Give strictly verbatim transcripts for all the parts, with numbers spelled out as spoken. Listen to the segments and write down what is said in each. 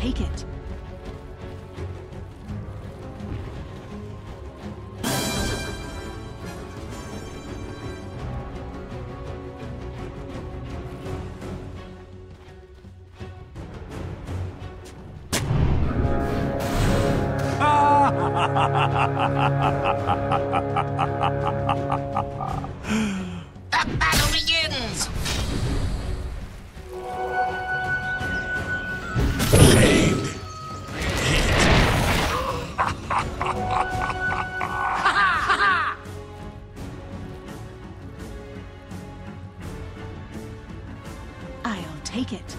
take it. Take it.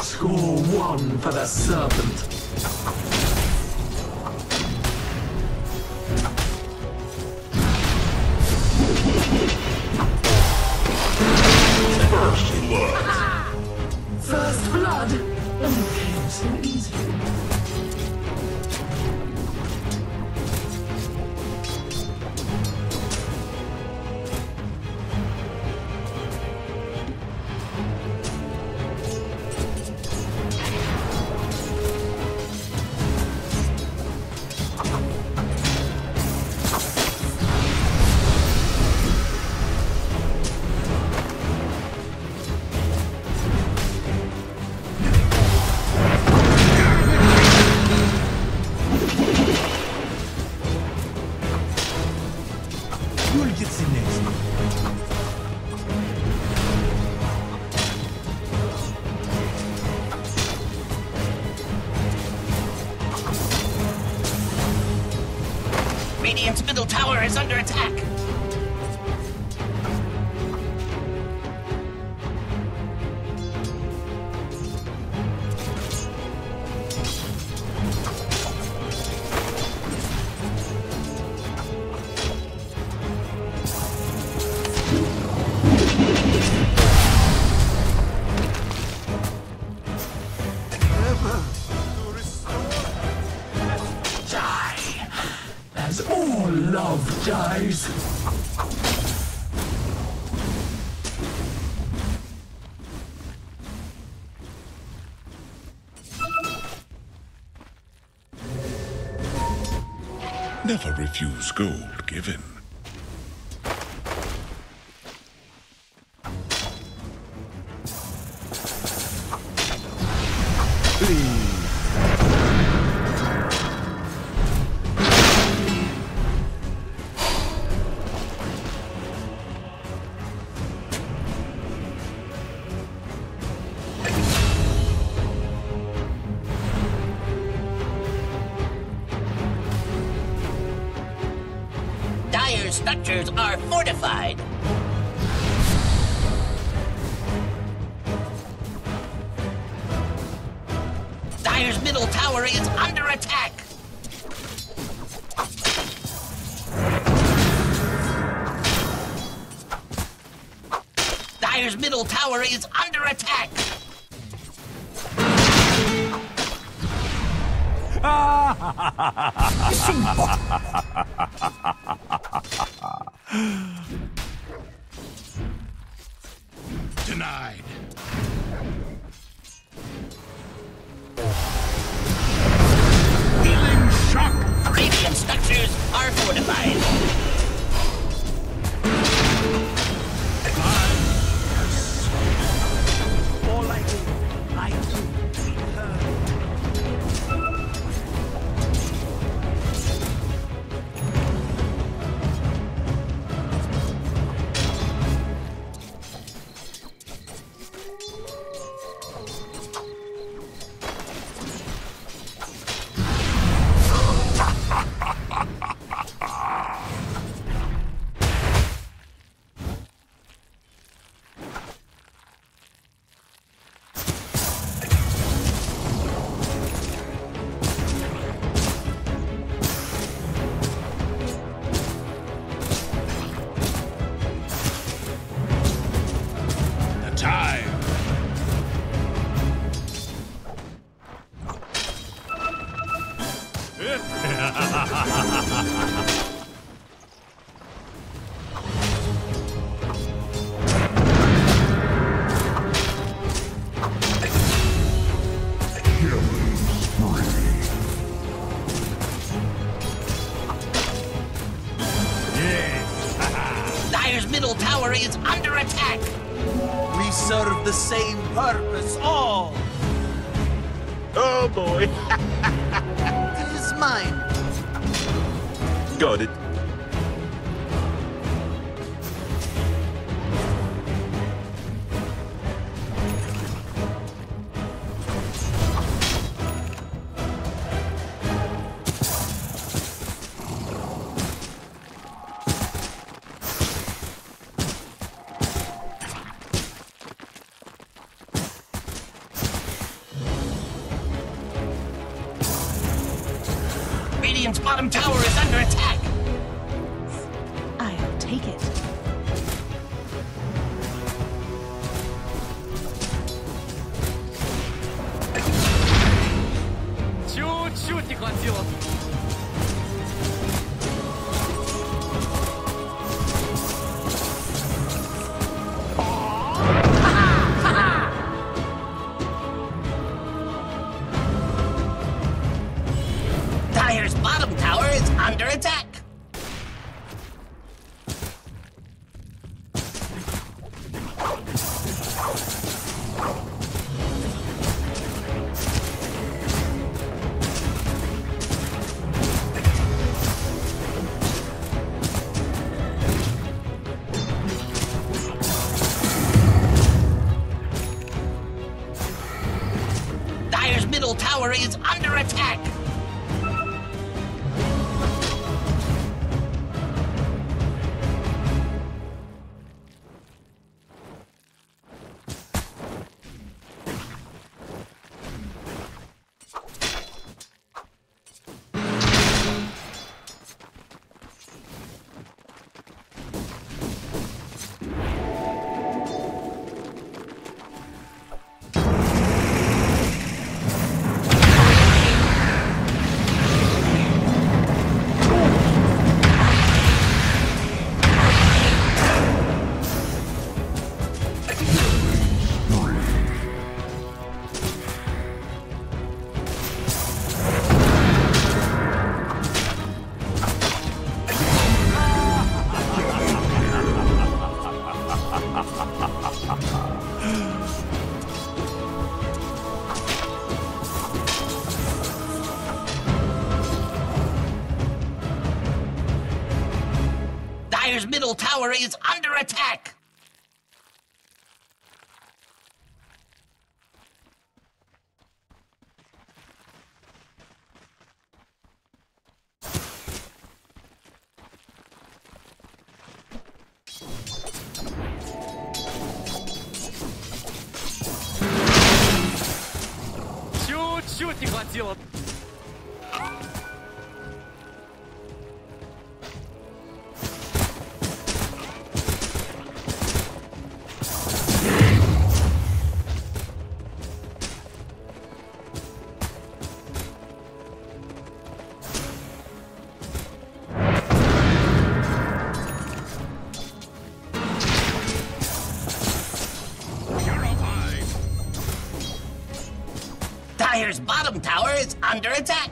Score one for the serpent. First blood. First blood. Okay, so easy. Radiant's middle tower is under attack. Love dies. Never refuse gold given. Please. Structures are fortified. Dire's middle tower is under attack. Dire's middle tower is under attack. Denied. Healing shock. Radiant structures are fortified. I'm all I do, I do be is under attack. We serve the same purpose, all. Oh boy. It is mine. Got it. Bottom tower is under attack. I'll take it. Чуть-чуть не хватило. Tower is under attack. Dire's middle tower is under attack. Чуть-чуть не хватило. Empire's bottom tower is under attack.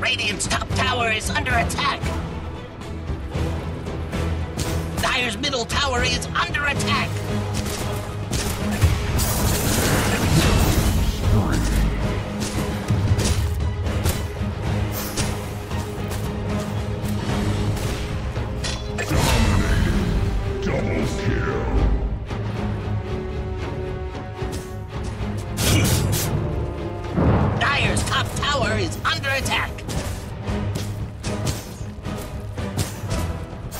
Radiant's top tower is under attack! Dire's middle tower is under attack! Double kill! Dire's top tower is under attack!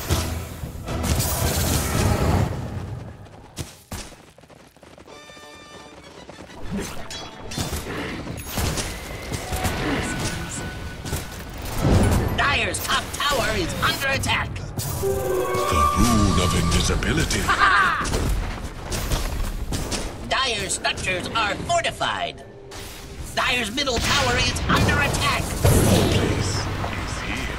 Dire's top tower is under attack. The rune of invisibility. Dire's structures are fortified. Dire's middle tower is under attack. The place is here.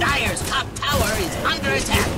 Dire's top tower is under attack.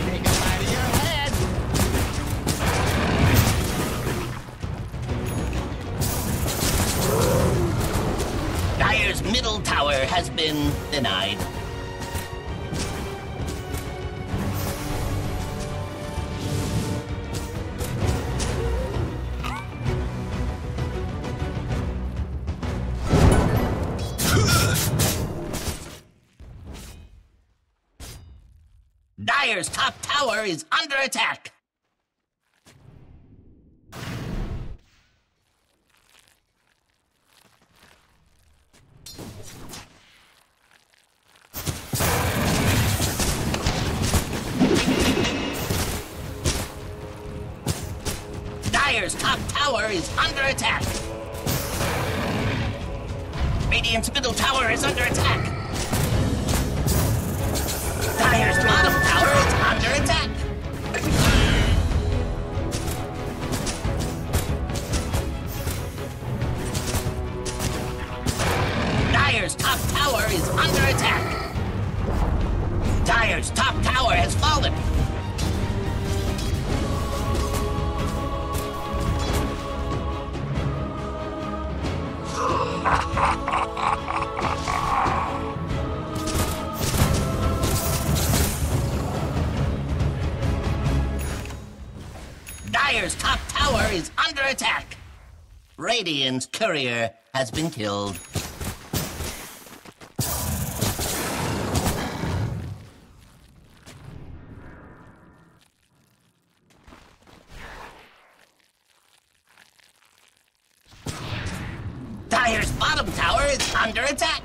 Take them out of your head. Dire's middle tower has been denied. Dire's top tower is under attack. Dire's top tower is under attack. Radiant's middle tower is under attack. Dire's bottom tower is under attack! Dire's top tower is under attack! Dire's top tower has fallen! Dyer's top tower is under attack. Radiant's courier has been killed. Dyer's bottom tower is under attack.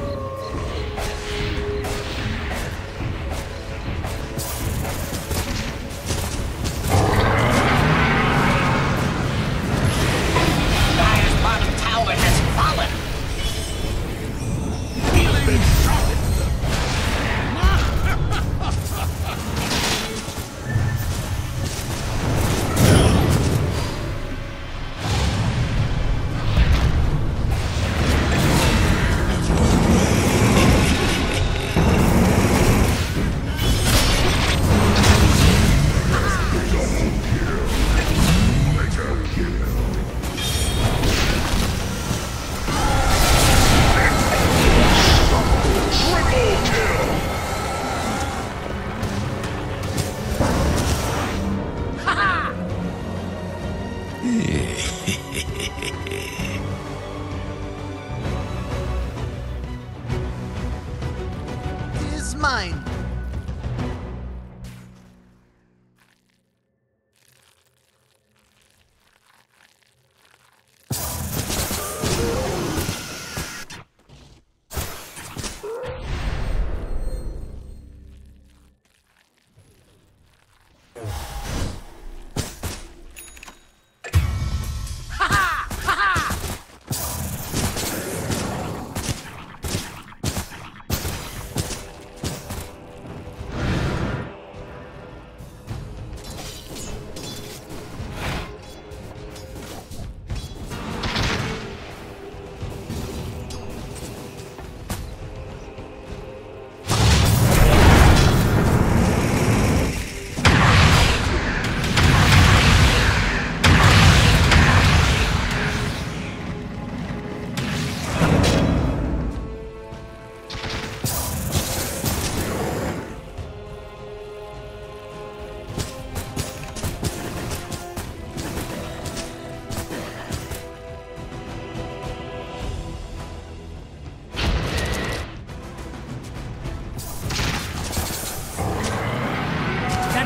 Mine.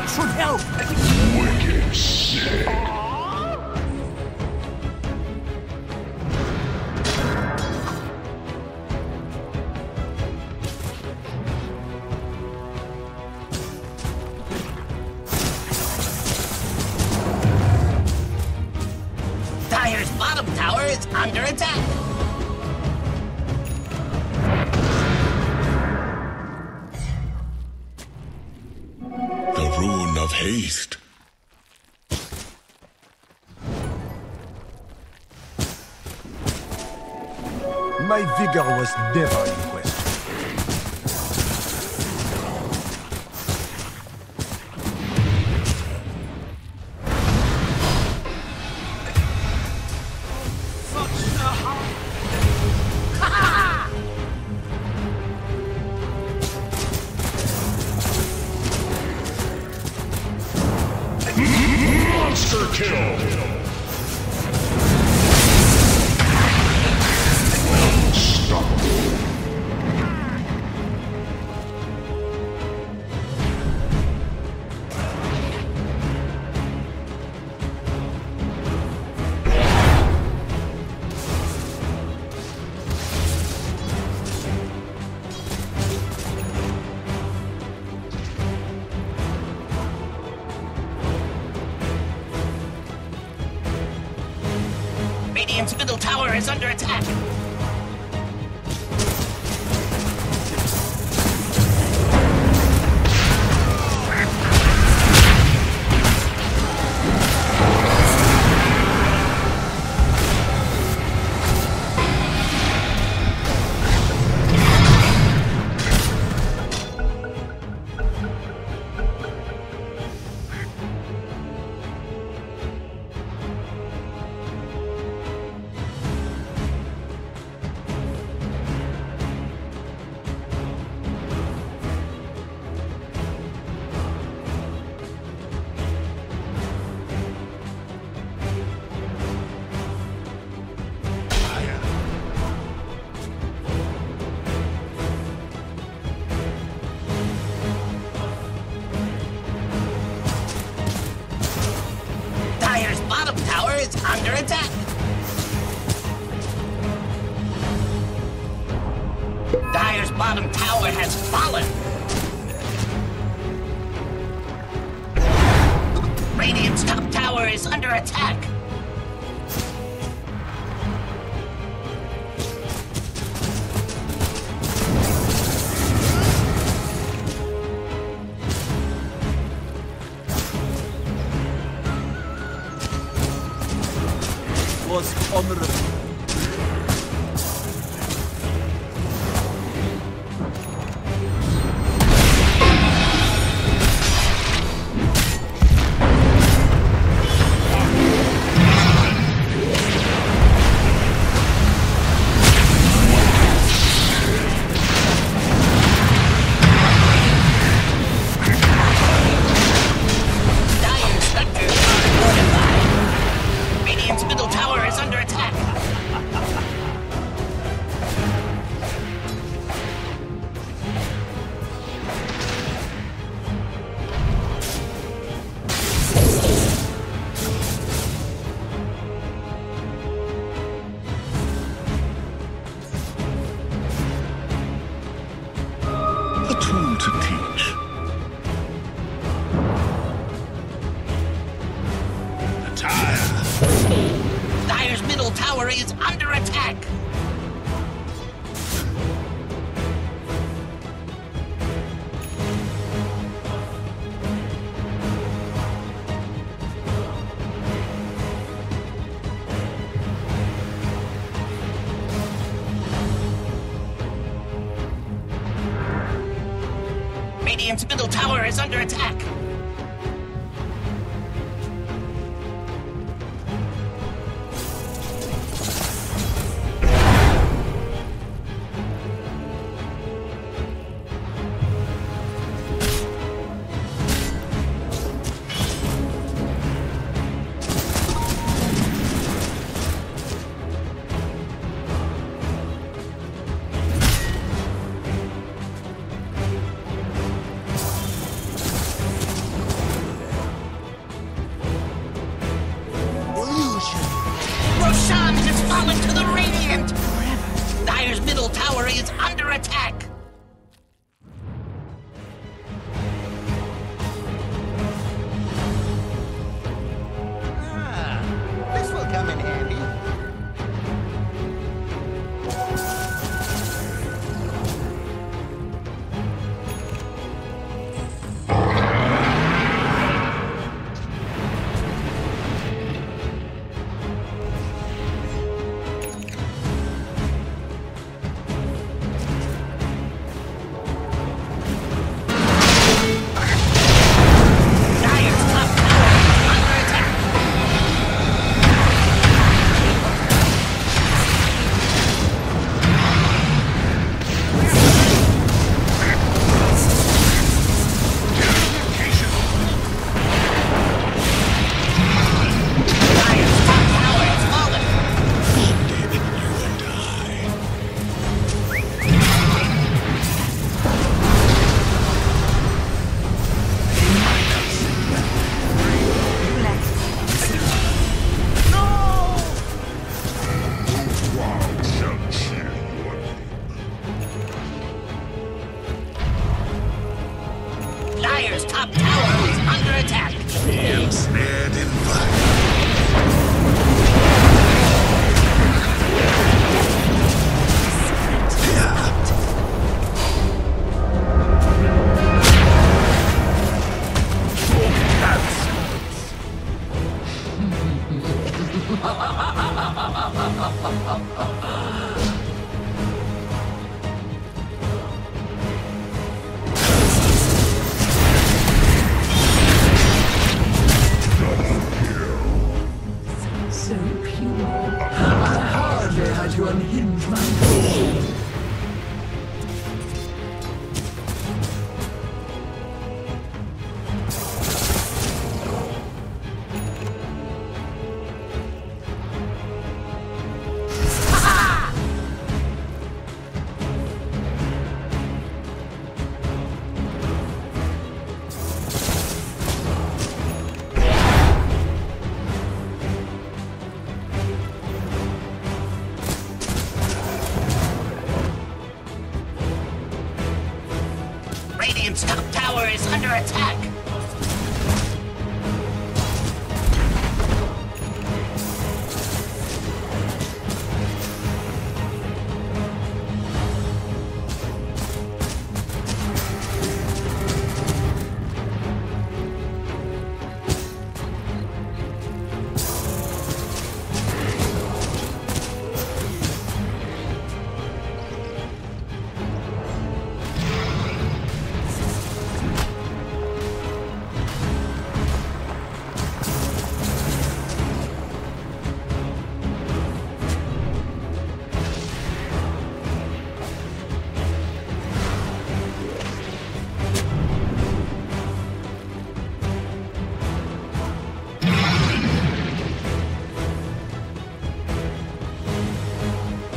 Should help. Wicked sick. Dyer's bottom tower is under attack. Of haste. My vigor was never in question. Monster kill! Unstoppable! Radiant's middle tower is under attack. bottom tower has fallen! Radiant's top tower is under attack! It was honorable. Radiant's middle tower is under attack! tower is under attack. Dire's middle tower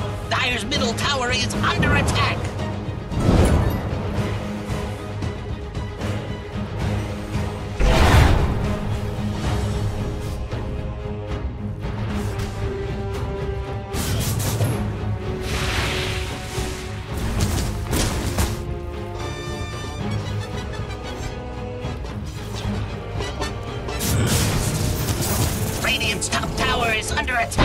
is under attack! Radiant's top tower is under attack!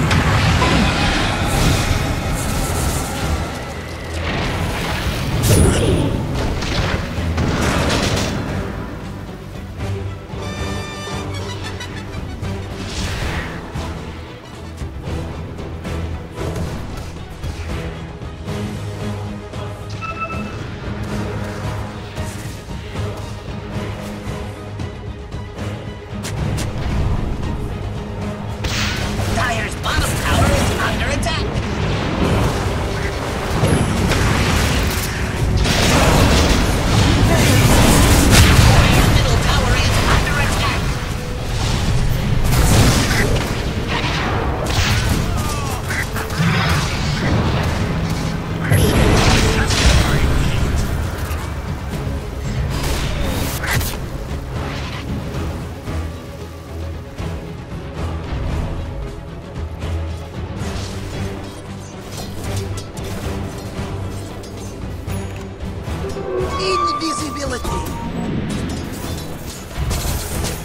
Middle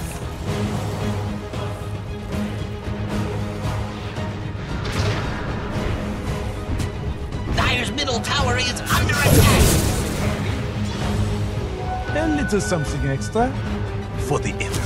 tower is under attack. A little something extra for the effort.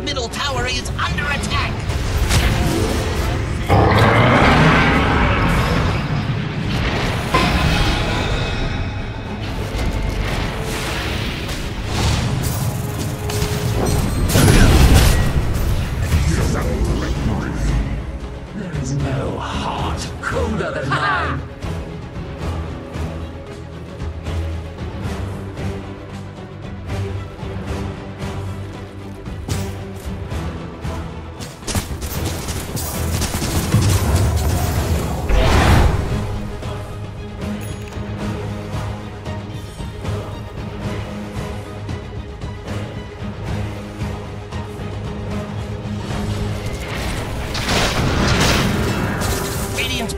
Middle tower is under attack. There is no heart colder than mine.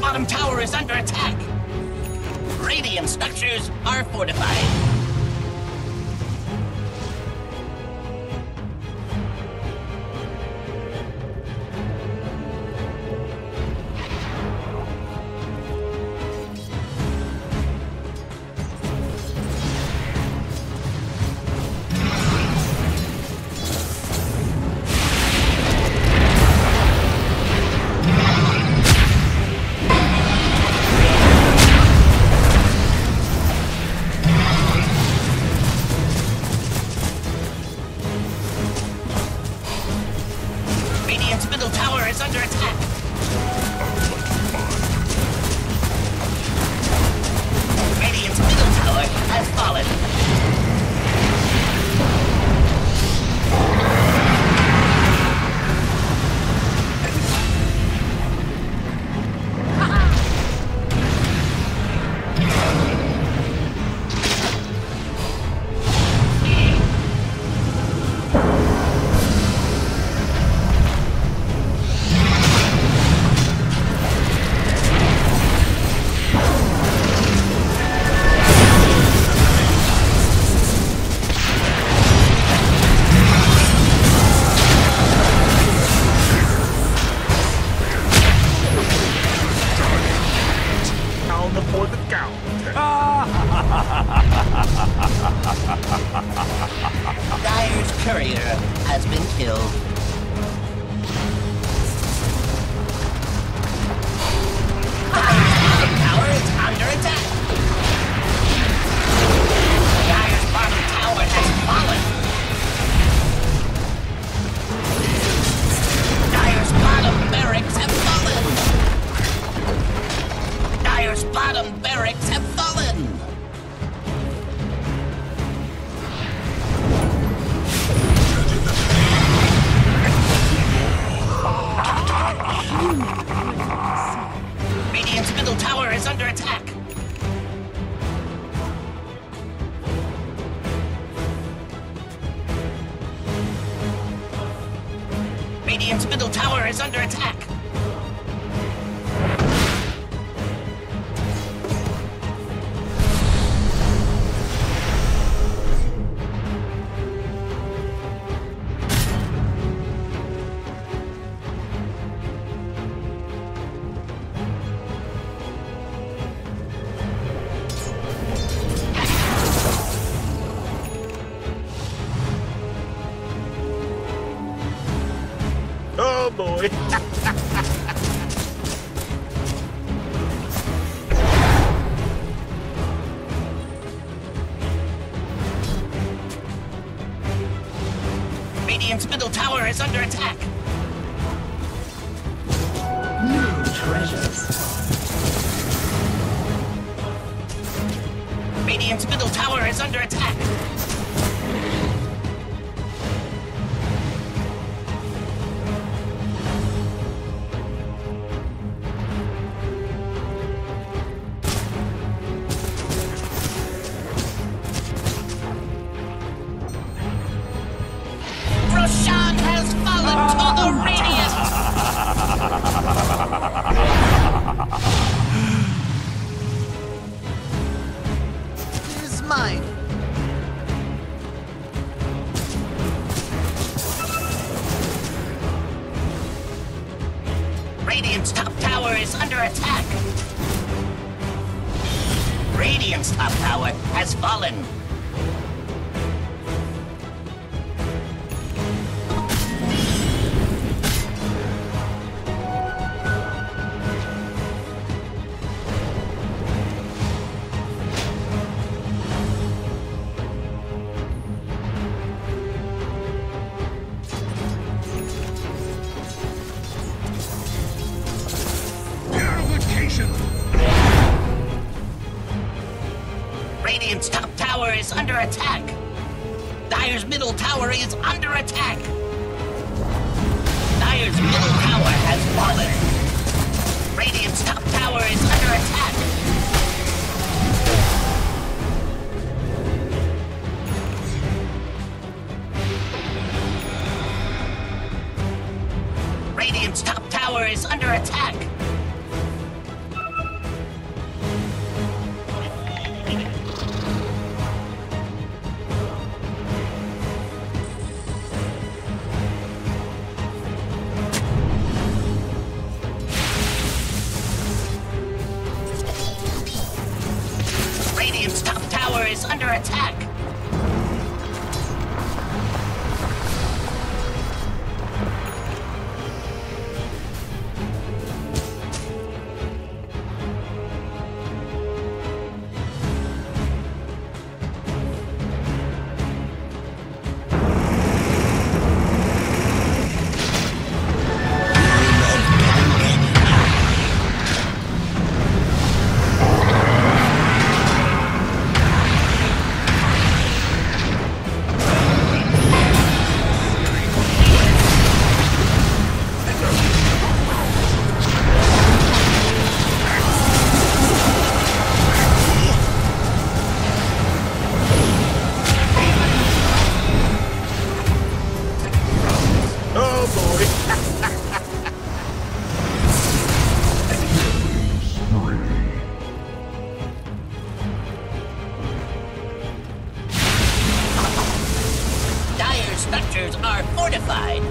Bottom tower is under attack. Radiant structures are fortified. before the count. Dyer's courier has been killed. Bottom barracks have fallen! Radiant's middle tower is under attack! Radiant's middle tower is under attack! Oh boy! Radiant's middle tower is under attack! New treasures! Radiant's middle tower is under attack! Mine. Radiant's top tower is under attack. Radiant's top tower has fallen. Radiant's top tower is under attack! Dyer's middle tower is under attack! Dyer's middle tower has fallen! Radiant's top tower is under attack! Radiant's top tower is under attack! Radiant's top tower is under attack! Structures are fortified.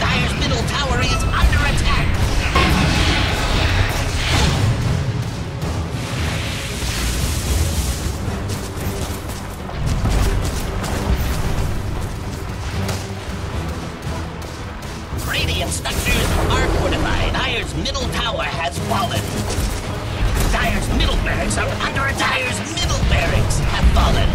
Dyer's middle tower is under attack. tower has fallen. Dyer's middle barracks are under attack. Dyer's middle barracks have fallen.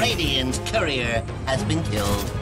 Radiant's courier has been killed.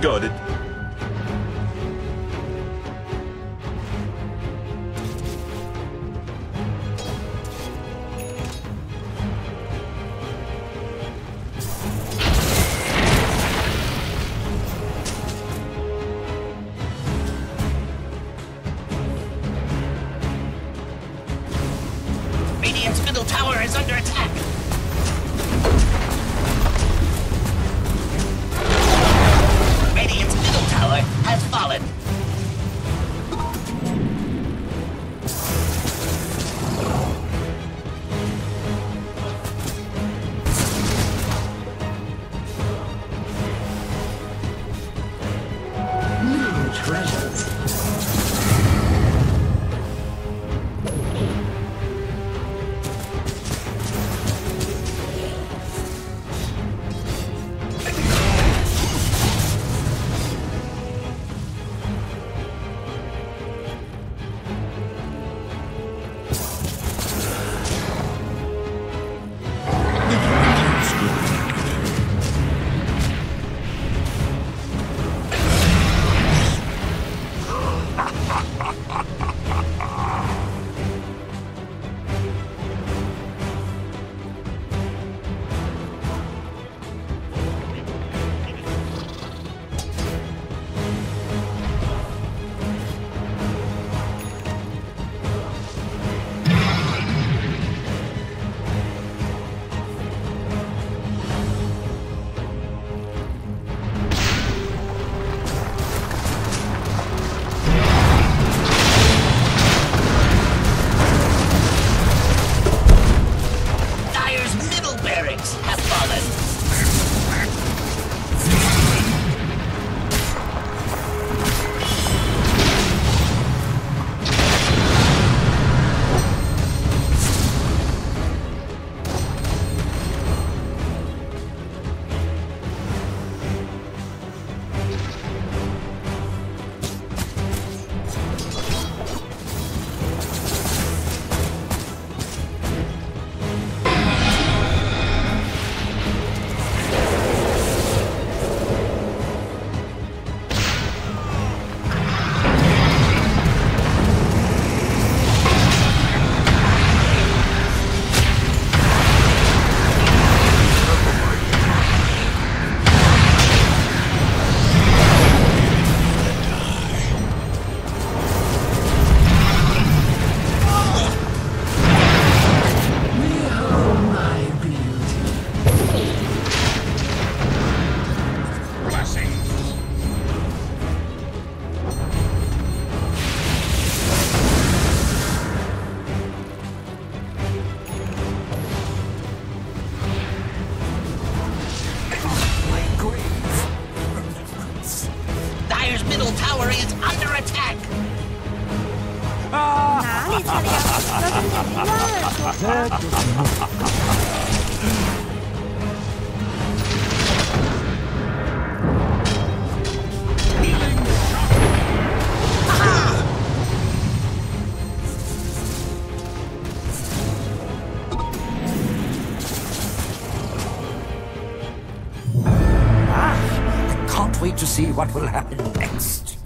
Got it. Radiant's middle tower is under attack. Has fallen. New treasures. middle tower is under attack. To see what will happen next.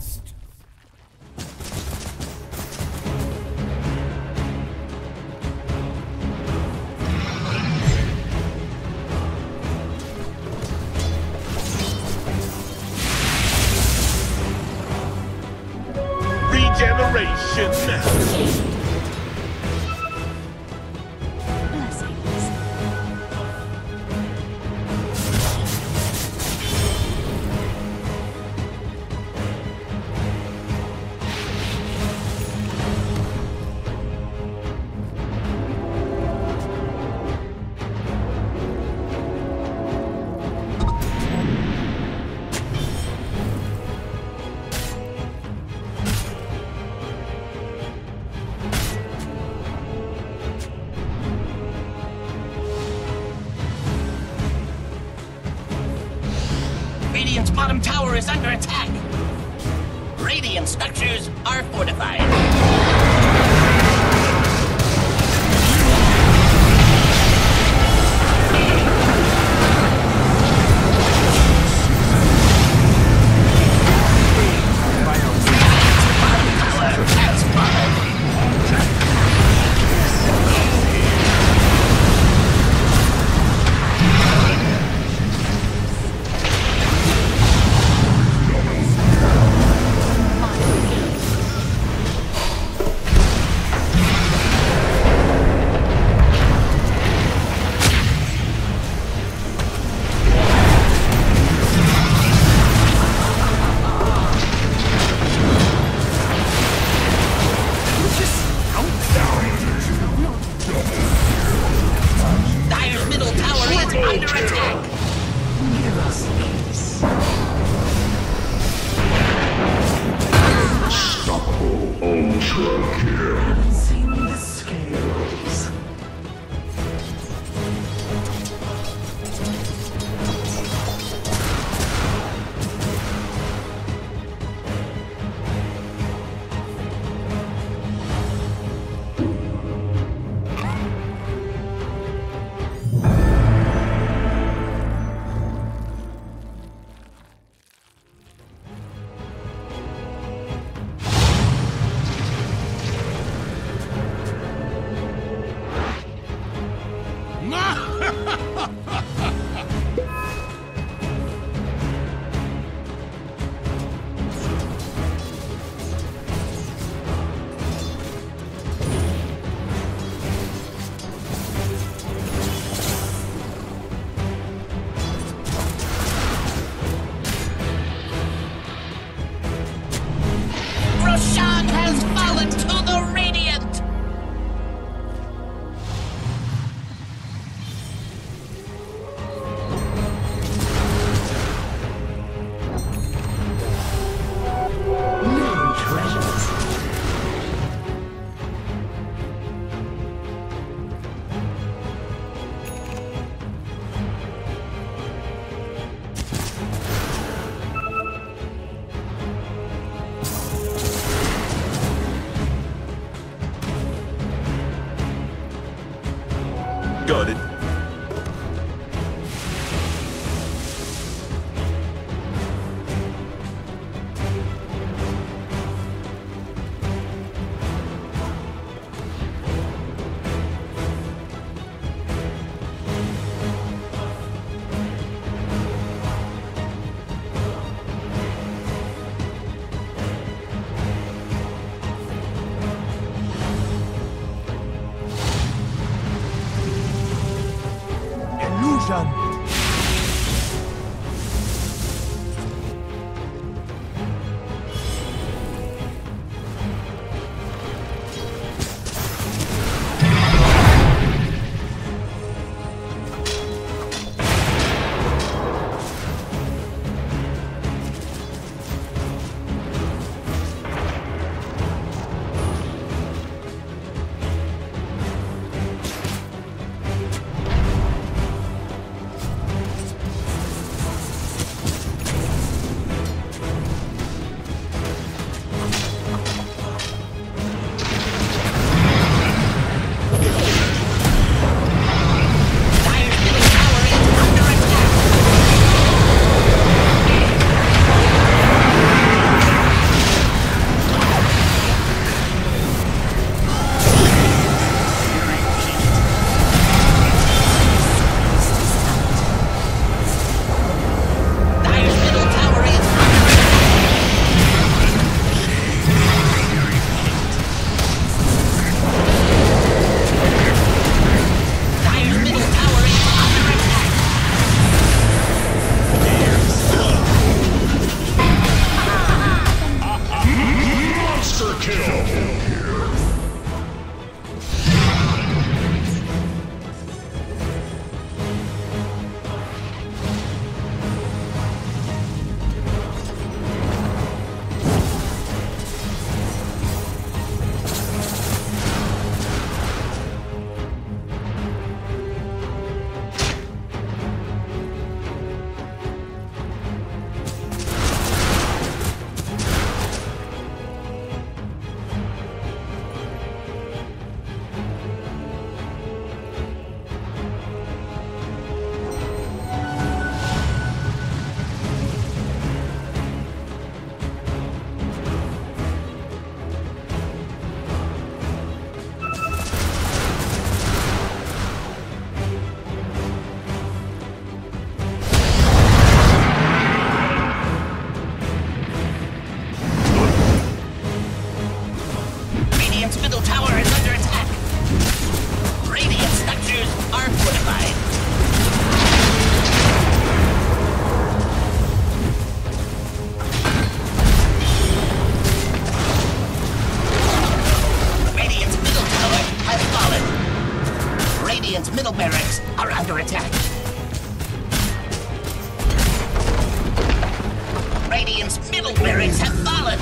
Regeneration! Radiant's bottom tower is under attack. Radiant structures are fortified. Radiant's bottom tower has fallen. Radiant's middle barracks have fallen!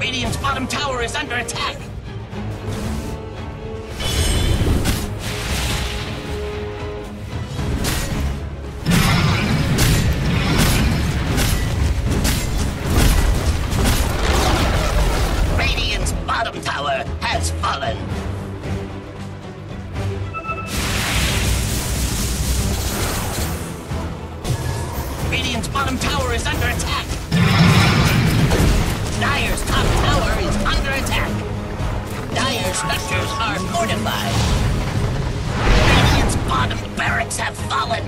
Radiant's bottom tower is under attack! Radiant's bottom tower has fallen! Radiant's bottom tower is under attack! Dire's top tower is under attack. Dire's structures are fortified. Radiant's bottom barracks have fallen.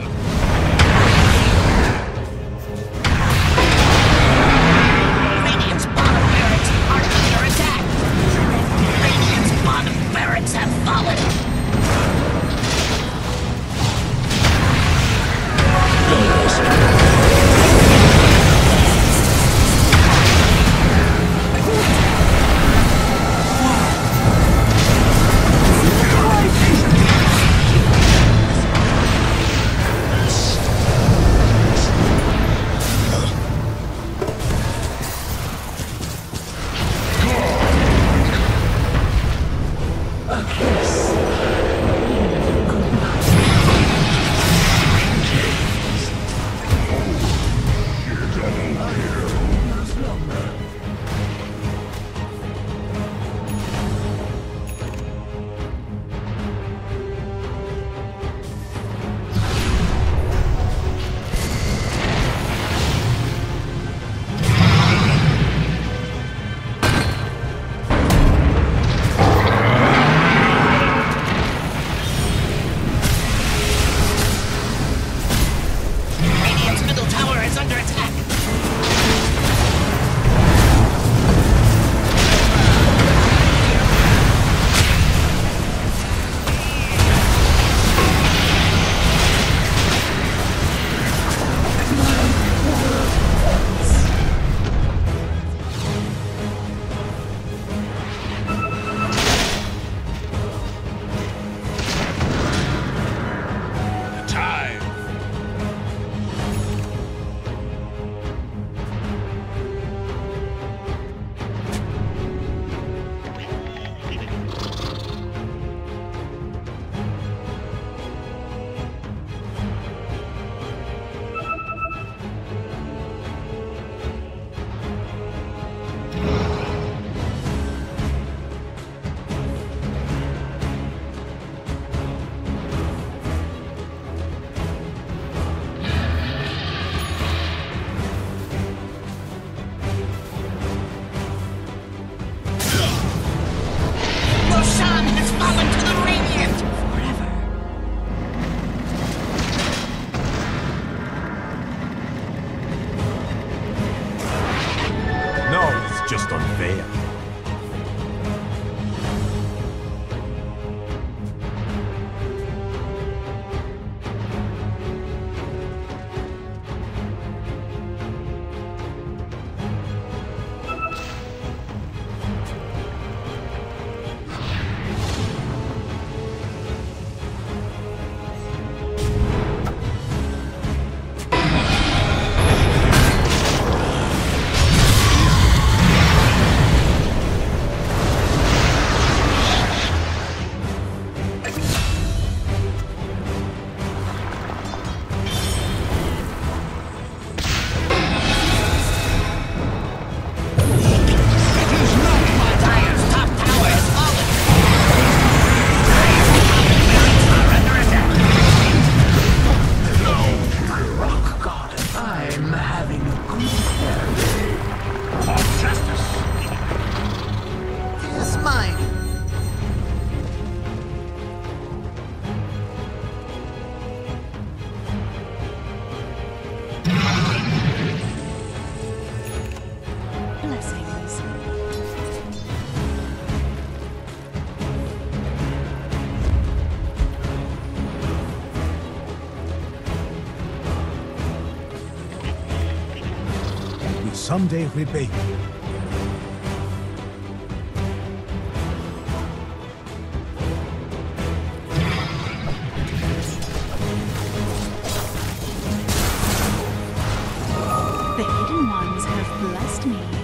just unfair. Someday repay. The hidden ones have blessed me.